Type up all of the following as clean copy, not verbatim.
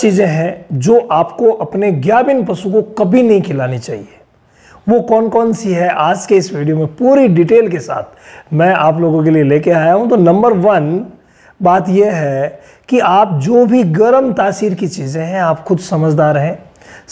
चीज़ें हैं जो आपको अपने गाभिन पशु को कभी नहीं खिलानी चाहिए, वो कौन कौन सी है आज के इस वीडियो में पूरी डिटेल के साथ मैं आप लोगों के लिए लेके आया हूँ। तो नंबर 1 बात यह है कि आप जो भी गर्म तासीर की चीज़ें हैं आप खुद समझदार हैं,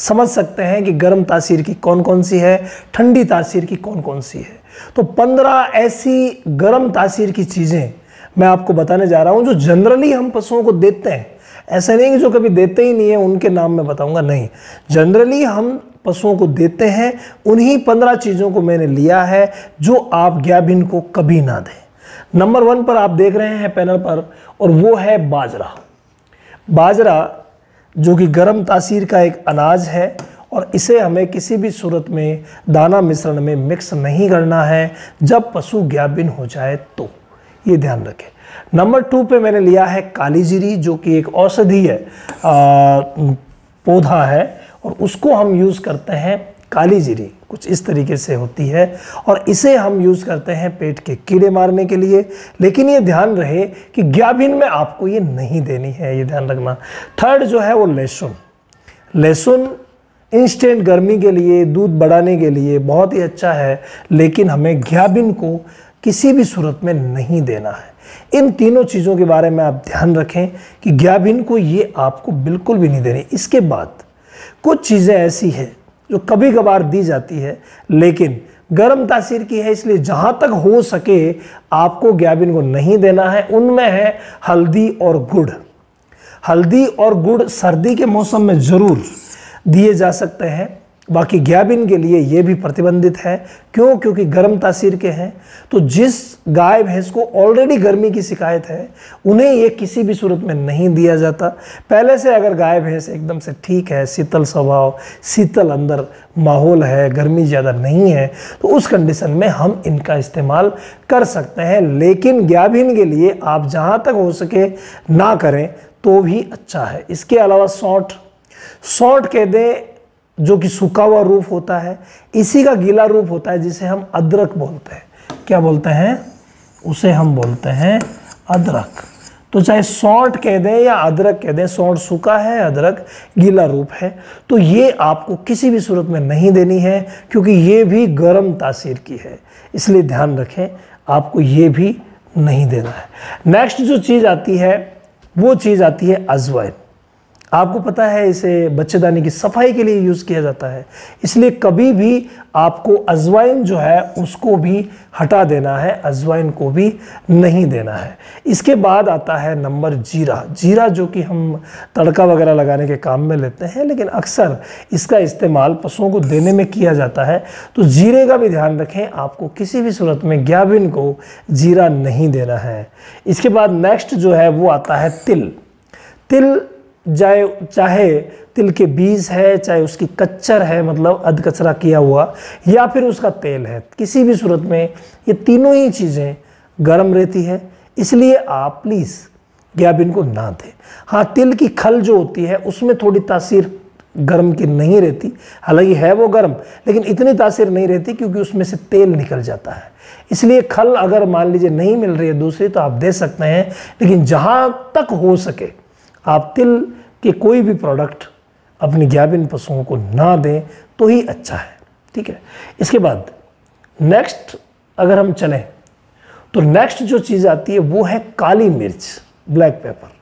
समझ सकते हैं कि गर्म तासीर की कौन कौन सी है, ठंडी तासीर की कौन कौन सी है। तो 15 ऐसी गर्म तासीर की चीज़ें मैं आपको बताने जा रहा हूँ जो जनरली हम पशुओं को देते हैं, ऐसा नहीं कि जो कभी देते ही नहीं है उनके नाम मैं बताऊँगा, नहीं, जनरली हम पशुओं को देते हैं। उन्हीं 15 चीज़ों को मैंने लिया है जो आप गाभिन को कभी ना दें। नंबर 1 पर आप देख रहे हैं पैनल पर, और वो है बाजरा। बाजरा जो कि गर्म तासीर का एक अनाज है और इसे हमें किसी भी सूरत में दाना मिश्रण में मिक्स नहीं करना है जब पशु गाभिन हो जाए, तो ये ध्यान रखें। नंबर 2 पे मैंने लिया है काली जीरी जो कि एक औषधीय पौधा है और उसको हम यूज़ करते हैं। काली जीरी कुछ इस तरीके से होती है और इसे हम यूज़ करते हैं पेट के कीड़े मारने के लिए, लेकिन ये ध्यान रहे कि गाभिन में आपको ये नहीं देनी है, ये ध्यान रखना। 3rd जो है वो लहसुन। लहसुन इंस्टेंट गर्मी के लिए, दूध बढ़ाने के लिए बहुत ही अच्छा है, लेकिन हमें गाभिन को किसी भी सूरत में नहीं देना है। इन तीनों चीज़ों के बारे में आप ध्यान रखें कि गाभिन को ये आपको बिल्कुल भी नहीं देनी। इसके बाद कुछ चीज़ें ऐसी हैं जो कभी कभार दी जाती है, लेकिन गर्म तासीर की है इसलिए जहाँ तक हो सके आपको गाभिन को नहीं देना है। उनमें है हल्दी और गुड़। हल्दी और गुड़ सर्दी के मौसम में ज़रूर दिए जा सकते हैं, बाकी गाभिन के लिए ये भी प्रतिबंधित है। क्यों? क्योंकि गर्म तासीर के हैं, तो जिस गाय भैंस को ऑलरेडी गर्मी की शिकायत है उन्हें ये किसी भी सूरत में नहीं दिया जाता। पहले से अगर गाय भैंस एकदम से ठीक है, शीतल स्वभाव, शीतल अंदर माहौल है, गर्मी ज़्यादा नहीं है, तो उस कंडीशन में हम इनका इस्तेमाल कर सकते हैं, लेकिन गाभिन के लिए आप जहाँ तक हो सके ना करें तो भी अच्छा है। इसके अलावा सौंठ, सौंठ कह दें जो कि सूखा हुआ रूप होता है, इसी का गीला रूप होता है जिसे हम अदरक बोलते हैं। क्या बोलते हैं? उसे हम बोलते हैं अदरक। तो चाहे सौंठ कह दें या अदरक कह दें, सौंठ सूखा है, अदरक गीला रूप है, तो ये आपको किसी भी सूरत में नहीं देनी है क्योंकि ये भी गर्म तासीर की है, इसलिए ध्यान रखें आपको ये भी नहीं देना है। नेक्स्ट जो चीज़ आती है वो चीज़ आती है अजवाइन। आपको पता है इसे बच्चेदानी की सफाई के लिए यूज़ किया जाता है, इसलिए कभी भी आपको अजवाइन जो है उसको भी हटा देना है, अजवाइन को भी नहीं देना है। इसके बाद आता है नंबर 0 जीरा। जीरा जो कि हम तड़का वगैरह लगाने के काम में लेते हैं, लेकिन अक्सर इसका इस्तेमाल पशुओं को देने में किया जाता है, तो जीरे का भी ध्यान रखें, आपको किसी भी सूरत में गाभिन को जीरा नहीं देना है। इसके बाद नेक्स्ट जो है वो आता है तिल। तिल चाहे तिल के बीज है, चाहे उसकी कच्चर है, मतलब अधकचरा किया हुआ, या फिर उसका तेल है, किसी भी सूरत में ये तीनों ही चीज़ें गर्म रहती है, इसलिए आप प्लीज़ गाभिन को ना दें। हाँ, तिल की खल जो होती है उसमें थोड़ी तासीर गर्म की नहीं रहती, हालांकि है वो गर्म, लेकिन इतनी तासीर नहीं रहती क्योंकि उसमें से तेल निकल जाता है, इसलिए खल अगर मान लीजिए नहीं मिल रही है दूसरी तो आप दे सकते हैं, लेकिन जहाँ तक हो सके आप तिल के कोई भी प्रोडक्ट अपने गाभिन पशुओं को ना दें तो ही अच्छा है, ठीक है। इसके बाद नेक्स्ट अगर हम चलें तो नेक्स्ट जो चीज़ आती है वो है काली मिर्च, ब्लैक पेपर।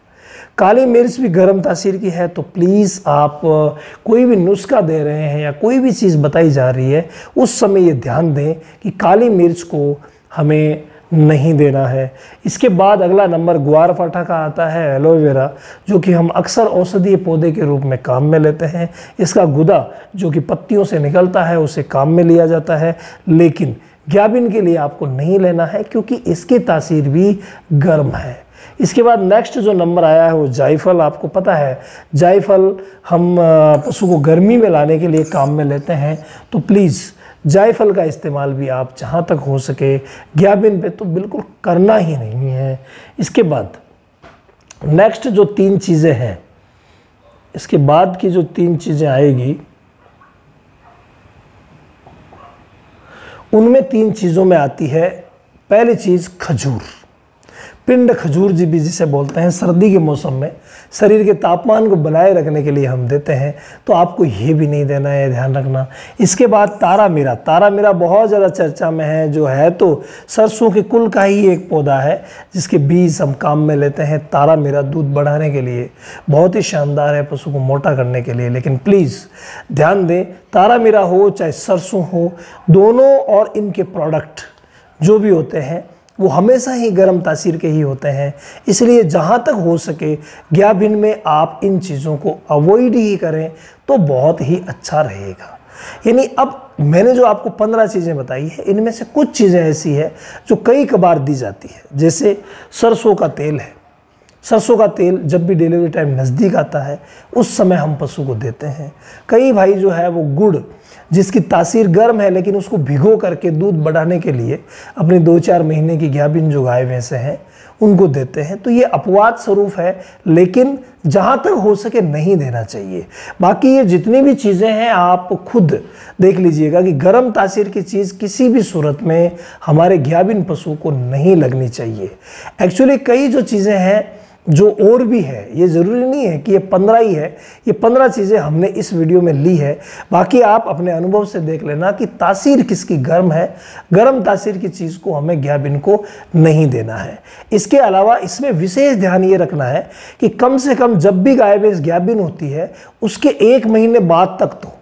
काली मिर्च भी गर्म तासीर की है, तो प्लीज़ आप कोई भी नुस्खा दे रहे हैं या कोई भी चीज़ बताई जा रही है उस समय ये ध्यान दें कि काली मिर्च को हमें नहीं देना है। इसके बाद अगला नंबर ग्वार फाठा का आता है, एलोवेरा जो कि हम अक्सर औषधीय पौधे के रूप में काम में लेते हैं। इसका गुदा जो कि पत्तियों से निकलता है उसे काम में लिया जाता है, लेकिन गाभिन के लिए आपको नहीं लेना है क्योंकि इसकी तासीर भी गर्म है। इसके बाद नेक्स्ट जो नंबर आया है वो जायफल। आपको पता है जायफल हम पशु को गर्मी में लाने के लिए काम में लेते हैं, तो प्लीज़ जायफल का इस्तेमाल भी आप जहाँ तक हो सके गाभिन पे तो बिल्कुल करना ही नहीं है। इसके बाद नेक्स्ट जो 3 चीज़ें हैं, इसके बाद की जो 3 चीज़ें आएगी उनमें 3 चीज़ों में आती है पहली चीज़ खजूर। पिंड खजूर जी भी जिसे बोलते हैं, सर्दी के मौसम में शरीर के तापमान को बनाए रखने के लिए हम देते हैं, तो आपको ये भी नहीं देना है, ध्यान रखना। इसके बाद तारा मीरा बहुत ज़्यादा चर्चा में है, जो है तो सरसों के कुल का ही एक पौधा है जिसके बीज हम काम में लेते हैं। तारा मीरा दूध बढ़ाने के लिए बहुत ही शानदार है, पशु को मोटा करने के लिए। लेकिन प्लीज़ ध्यान दें, तारा मीरा हो चाहे सरसों हो, दोनों और इनके प्रोडक्ट जो भी होते हैं वो हमेशा ही गर्म तासीर के ही होते हैं, इसलिए जहाँ तक हो सके गाभिन में आप इन चीज़ों को अवॉइड ही करें तो बहुत ही अच्छा रहेगा। यानी अब मैंने जो आपको 15 चीज़ें बताई है, इनमें से कुछ चीज़ें ऐसी है जो कई कबार दी जाती है, जैसे सरसों का तेल है। सरसों का तेल जब भी डिलीवरी टाइम नज़दीक आता है उस समय हम पशु को देते हैं। कई भाई जो है वो गुड़, जिसकी तासीर गर्म है, लेकिन उसको भिगो करके दूध बढ़ाने के लिए अपने 2-4 महीने की गाभिन जो गाय भैंसें हैं उनको देते हैं, तो ये अपवाद स्वरूप है, लेकिन जहाँ तक हो सके नहीं देना चाहिए। बाकी ये जितनी भी चीज़ें हैं आप खुद देख लीजिएगा कि गर्म तासीर की चीज़ किसी भी सूरत में हमारे गाभिन पशु को नहीं लगनी चाहिए। एक्चुअली कई जो चीज़ें हैं जो और भी है, ये ज़रूरी नहीं है कि ये 15 ही है, ये 15 चीज़ें हमने इस वीडियो में ली है। बाकी आप अपने अनुभव से देख लेना कि तासीर किसकी गर्म है, गर्म तासीर की चीज़ को हमें गाभिन को नहीं देना है। इसके अलावा इसमें विशेष ध्यान ये रखना है कि कम से कम जब भी गाय भैंस गाभिन होती है उसके 1 महीने बाद तक तो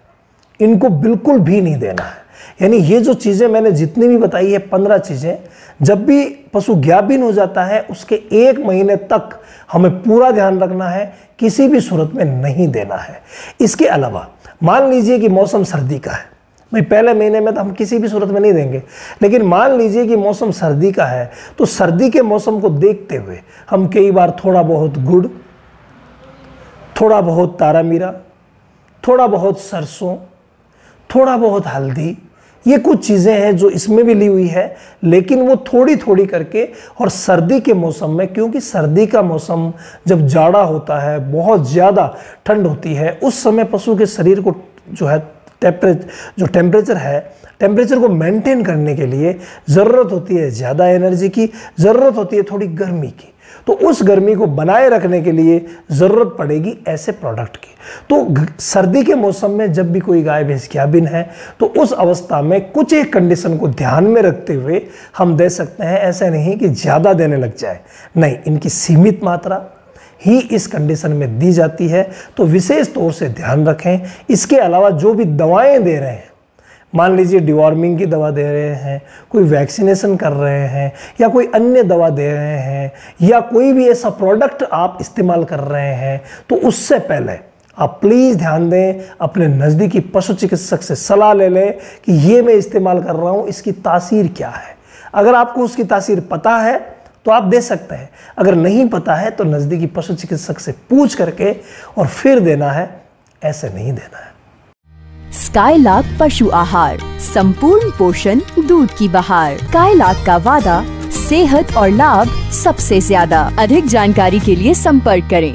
इनको बिल्कुल भी नहीं देना है। यानी ये जो चीज़ें मैंने जितनी भी बताई है 15 चीज़ें, जब भी पशु गाभिन हो जाता है उसके 1 महीने तक हमें पूरा ध्यान रखना है, किसी भी सूरत में नहीं देना है। इसके अलावा मान लीजिए कि मौसम सर्दी का है, भाई पहले महीने में तो हम किसी भी सूरत में नहीं देंगे, लेकिन मान लीजिए कि मौसम सर्दी का है, तो सर्दी के मौसम को देखते हुए हम कई बार थोड़ा बहुत गुड़, थोड़ा बहुत तारा मीरा, थोड़ा बहुत सरसों, थोड़ा बहुत हल्दी, ये कुछ चीज़ें हैं जो इसमें भी ली हुई है, लेकिन वो थोड़ी थोड़ी करके। और सर्दी के मौसम में, क्योंकि सर्दी का मौसम जब जाड़ा होता है, बहुत ज़्यादा ठंड होती है, उस समय पशु के शरीर को जो है टेम्परेचर है, टेम्परेचर को मेंटेन करने के लिए ज़रूरत होती है ज़्यादा एनर्जी की, ज़रूरत होती है थोड़ी गर्मी की, तो उस गर्मी को बनाए रखने के लिए ज़रूरत पड़ेगी ऐसे प्रोडक्ट की। तो सर्दी के मौसम में जब भी कोई गाय भैंस गाभिन है तो उस अवस्था में कुछ एक कंडीशन को ध्यान में रखते हुए हम दे सकते हैं। ऐसा नहीं कि ज़्यादा देने लग जाए, नहीं, इनकी सीमित मात्रा ही इस कंडीशन में दी जाती है, तो विशेष तौर से ध्यान रखें। इसके अलावा जो भी दवाएं दे रहे हैं, मान लीजिए डिवॉर्मिंग की दवा दे रहे हैं, कोई वैक्सीनेशन कर रहे हैं, या कोई अन्य दवा दे रहे हैं, या कोई भी ऐसा प्रोडक्ट आप इस्तेमाल कर रहे हैं, तो उससे पहले आप प्लीज़ ध्यान दें, अपने नज़दीकी पशु चिकित्सक से सलाह ले लें कि ये मैं इस्तेमाल कर रहा हूँ, इसकी तासीर क्या है। अगर आपको उसकी तासीर पता है तो आप दे सकते हैं, अगर नहीं पता है तो नज़दीकी पशु चिकित्सक से पूछ करके और फिर देना है, ऐसे नहीं देना है। स्काईलाक पशु आहार, संपूर्ण पोषण, दूध की बहार। स्काईलाक का वादा, सेहत और लाभ सबसे ज्यादा। अधिक जानकारी के लिए संपर्क करें।